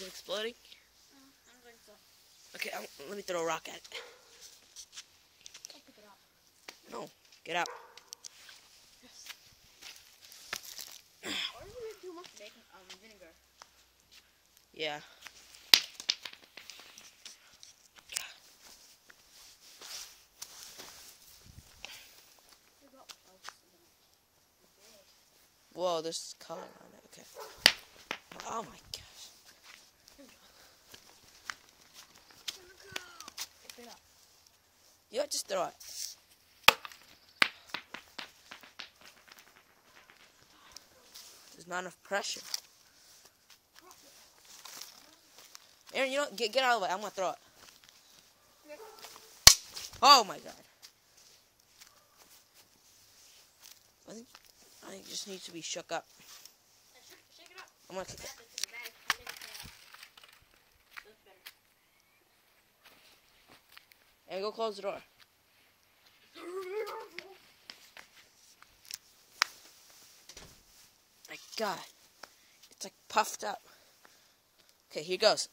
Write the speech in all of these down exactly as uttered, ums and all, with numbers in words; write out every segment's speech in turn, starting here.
Is it exploding? Uh, I don't think so. Okay, I'll, let me throw a rock at it. I'll pick it up. No, get out. Yes. Or is it too much bacon, um, vinegar? Yeah. Whoa, there's color on it. Okay. Oh my gosh. Here we go. Pick it up. Yeah, just throw it. There's not enough pressure. Aaron, you don't get get out of the way. I'm gonna throw it. Oh my god. I think. I think it just needs to be shook up. Shake, shake it up. I'm gonna kick it. And go close the door. My god. It's like puffed up. Okay, here goes.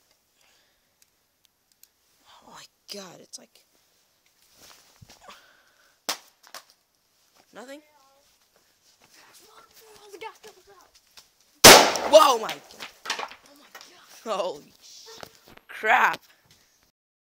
Oh my god, it's like nothing. Whoa, my God. Oh my God. Holy crap.